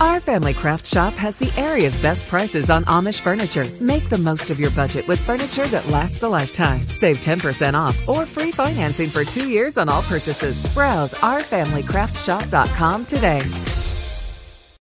Our Family Craft Shop has the area's best prices on Amish furniture. Make the most of your budget with furniture that lasts a lifetime. Save 10% off or free financing for 2 years on all purchases. Browse ourfamilycraftshop.com today.